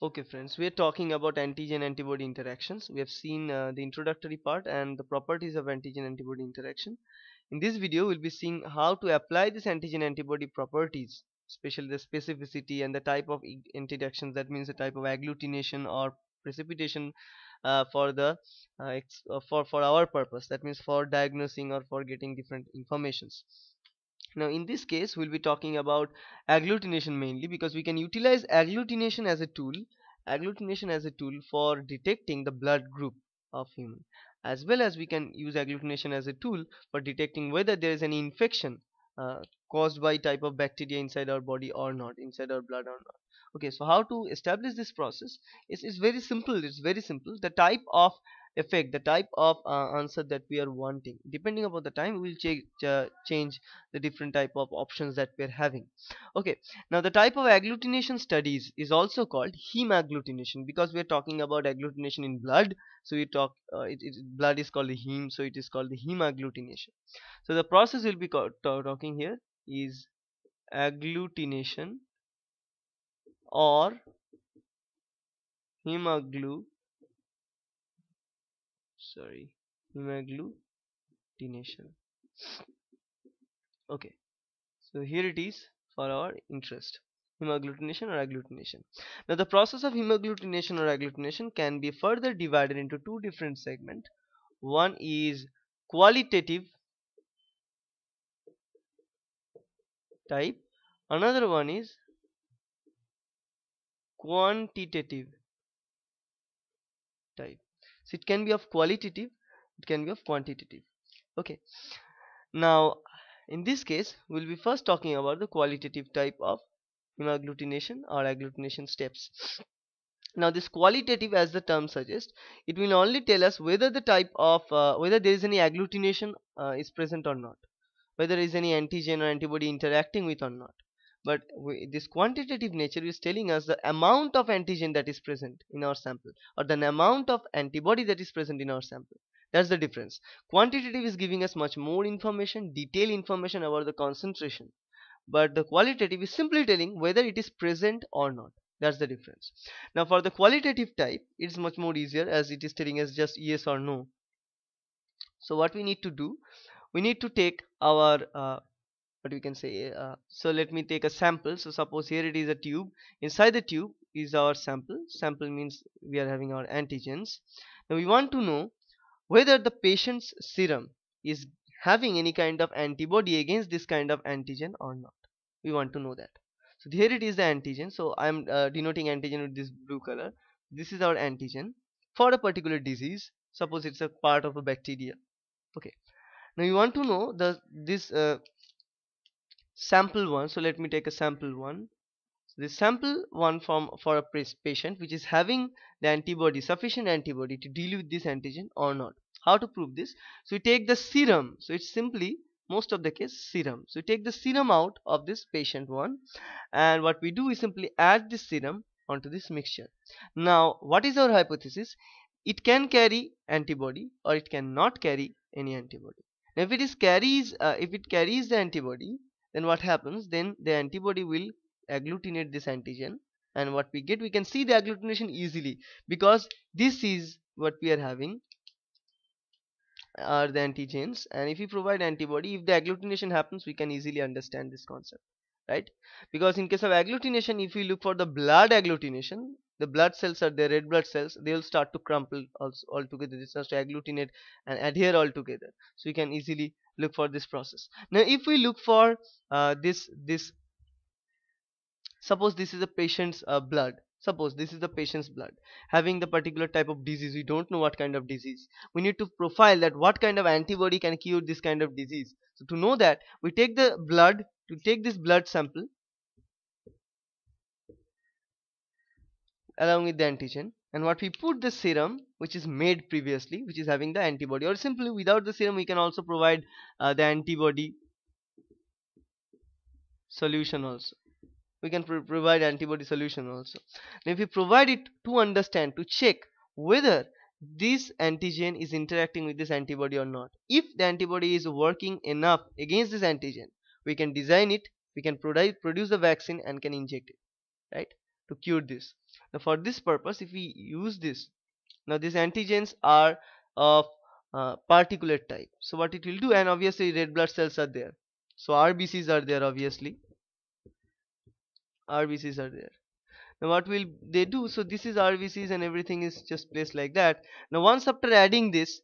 Okay friends, we are talking about antigen antibody interactions. We have seen the introductory part and the properties of antigen antibody interaction. In this video we'll be seeing how to apply this antigen antibody properties, especially the specificity and the type of interactions, that means the type of agglutination or precipitation for the for our purpose, that means for diagnosing or for getting different informations. Now in this case we'll be talking about agglutination mainly, because we can utilize agglutination as a tool for detecting the blood group of human, as well as we can use agglutination as a tool for detecting whether there is any infection caused by type of bacteria inside our body or not, inside our blood or not. Okay, so how to establish this process is very simple. The type of effect, the type of answer that we are wanting, depending upon the time we will change the different type of options that we are having. Okay, now the type of agglutination studies is also called hemagglutination, because we are talking about agglutination in blood, so we talk blood is called the heme, so it is called the hemagglutination. So the process we'll be talking here is agglutination or hemagglutination. Okay, so here it is for our interest, hemagglutination or agglutination. Now the process of hemagglutination or agglutination can be further divided into two different segments. One is qualitative type, another one is quantitative type. So it can be of qualitative, it can be of quantitative. Okay, now in this case we'll be first talking about the qualitative type of hemagglutination or agglutination steps. Now this qualitative, as the term suggests, it will only tell us whether the type of whether there is any agglutination is present or not, whether there is any antigen or antibody interacting with or not. But this quantitative nature is telling us the amount of antigen that is present in our sample or the amount of antibody that is present in our sample. That's the difference. Quantitative is giving us much more information, detailed information about the concentration, but the qualitative is simply telling whether it is present or not. That's the difference. Now for the qualitative type, it's much more easier, as it is telling us just yes or no. So what we need to do, we need to take our what we can say, so let me take a sample. So suppose here it is a tube, inside the tube is our sample. Sample means we are having our antigens. Now we want to know whether the patient's serum is having any kind of antibody against this kind of antigen or not. We want to know that. So here it is the antigen, so I am denoting antigen with this blue color. This is our antigen for a particular disease, suppose it's a part of a bacteria. Okay, now you want to know the sample one. So let me take a sample one. So this sample one for a patient which is having the antibody, sufficient antibody to deal with this antigen or not. How to prove this? So we take the serum, so it's simply, most of the case, serum. So we take the serum out of this patient one, and what we do is simply add this serum onto this mixture. Now what is our hypothesis? It can carry antibody or it cannot carry any antibody. Now if it is carries the antibody, then what happens? Then the antibody will agglutinate this antigen, and what we get, we can see the agglutination easily, because this is what we are having are the antigens, and if we provide antibody, if the agglutination happens, we can easily understand this concept, right? Because in case of agglutination, if we look for the blood agglutination, the blood cells are the red blood cells, they will start to crumple all together. They start to agglutinate and adhere all together. So we can easily look for this process. Now if we look for suppose this is the patient's blood, having the particular type of disease. We don't know what kind of disease. We need to profile that what kind of antibody can cure this kind of disease. So to know that, we take the blood, to take this blood sample along with the antigen, and what we put the serum which is made previously, which is having the antibody, or simply without the serum we can also provide the antibody solution also. We can provide antibody solution also. Now if we provide it to understand, to check whether this antigen is interacting with this antibody or not. If the antibody is working enough against this antigen, we can design it, we can produce the vaccine and can inject it, right? to cure this. Now for this purpose, if we use this, now these antigens are of particulate type. So what it will do, and obviously red blood cells are there, so RBCs are there, obviously RBCs are there. Now what will they do? So this is RBCs and everything is just placed like that. Now once after adding this,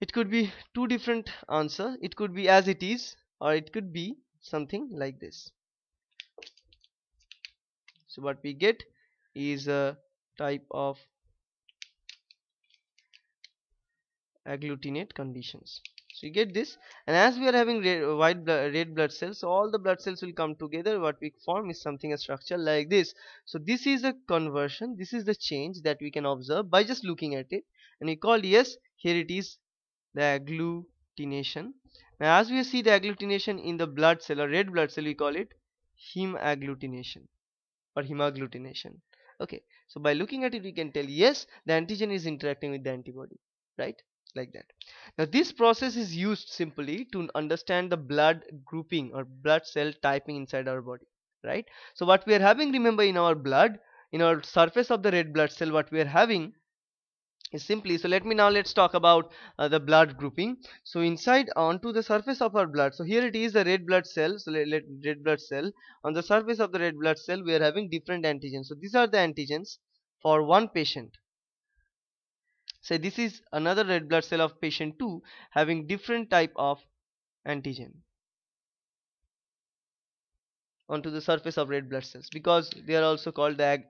it could be two different answers. It could be as it is, or it could be something like this. So what we get is a type of agglutinate conditions. So you get this, and as we are having red blood cells, so all the blood cells will come together. What we form is something, a structure like this. So this is a conversion, this is the change that we can observe by just looking at it, and we call, yes, here it is, the agglutination. Now as we see the agglutination in the blood cell or red blood cell, we call it hemagglutination or hemagglutination. Okay, so by looking at it we can tell, yes, the antigen is interacting with the antibody, right? Like that. Now this process is used simply to understand the blood grouping or blood cell typing inside our body, right? So what we are having, remember, in our blood, in our surface of the red blood cell, what we are having is simply, so let's talk about the blood grouping. So inside, onto the surface of our blood, so here it is, the red blood cell. So red blood cell, on the surface of the red blood cell we are having different antigens. So these are the antigens for one patient. So this is another red blood cell of patient 2 having different type of antigen onto the surface of red blood cells, because they are also called the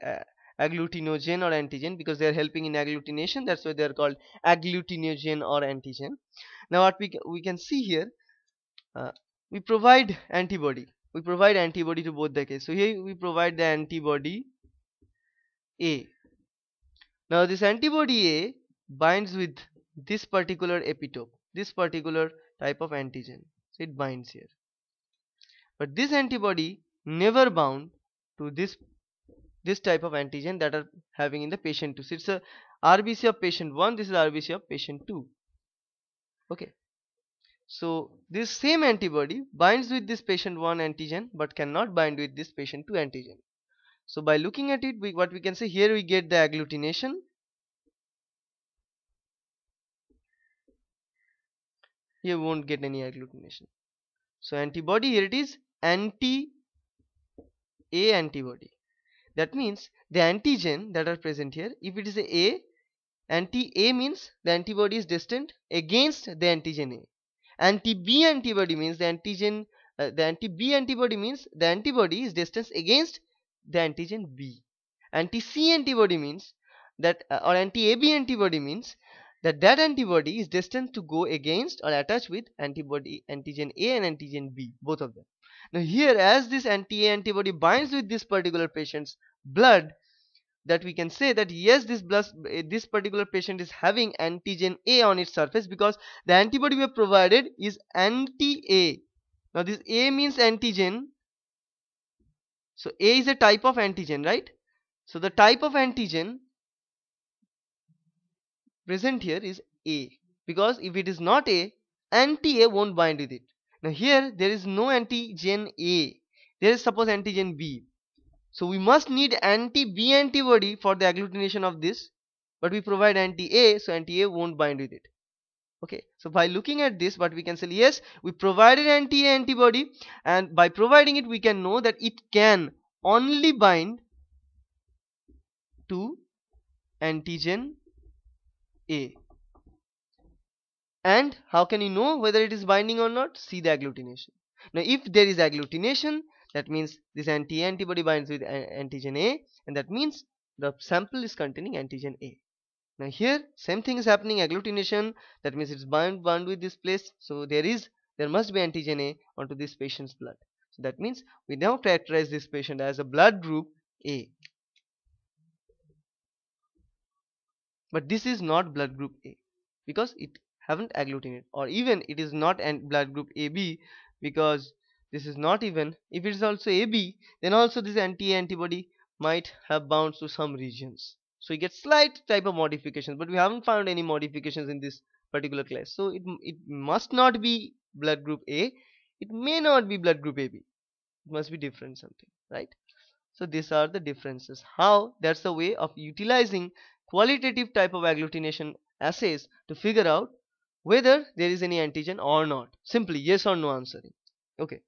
agglutinogen or antigen, because they are helping in agglutination. That's why they are called agglutinogen or antigen. Now what we can see here, we provide antibody. We provide antibody to both the case. So here we provide the antibody A. Now this antibody A binds with this particular epitope, this particular type of antigen, so it binds here. But this antibody never bound to this type of antigen that are having in the patient 2. So it's a RBC of patient 1, this is RBC of patient 2. Okay, so this same antibody binds with this patient 1 antigen but cannot bind with this patient 2 antigen. So by looking at it, what we can say, here we get the agglutination. Here we won't get any agglutination. So antibody, here it is, anti-A antibody. That means the antigen that are present here, if it is A, anti-A means the antibody is destined against the antigen A. Anti-B antibody means the antigen, the anti-B antibody means the antibody is destined against the antigen B. Anti-C antibody means that, or anti-AB antibody means that antibody is destined to go against or attach with antigen A and antigen B, both of them. Now here, as this anti-A antibody binds with this particular patient's blood, that we can say that, yes, this particular patient is having antigen A on its surface, because the antibody we have provided is anti-A. Now this A means antigen, so A is a type of antigen, right? So the type of antigen present here is A, because if it is not A, anti-A won't bind with it. Now here there is no antigen A, there is suppose antigen B, so we must need anti-B antibody for the agglutination of this, but we provide anti-A, so anti-A won't bind with it. Okay, so by looking at this, what we can say, yes, we provided anti-A antibody, and by providing it we can know that it can only bind to antigen A. And how can you know whether it is binding or not? See the agglutination. Now if there is agglutination, that means this anti-A antibody binds with antigen A, and that means the sample is containing antigen A. Now here same thing is happening, agglutination, that means it's bound with this place, so there must be antigen A onto this patient's blood. So that means we now characterize this patient as a blood group A. But this is not blood group A, because it haven't agglutinated, or even it is not blood group AB, because this is not even, if it is also AB, then also this anti-A antibody might have bound to some regions. So you get slight type of modifications, but we haven't found any modifications in this particular class. So it must not be blood group A, it may not be blood group AB, it must be different something, right? So these are the differences. How? That's the way of utilizing qualitative type of agglutination assays to figure out whether there is any antigen or not. Simply yes or no answering. Okay.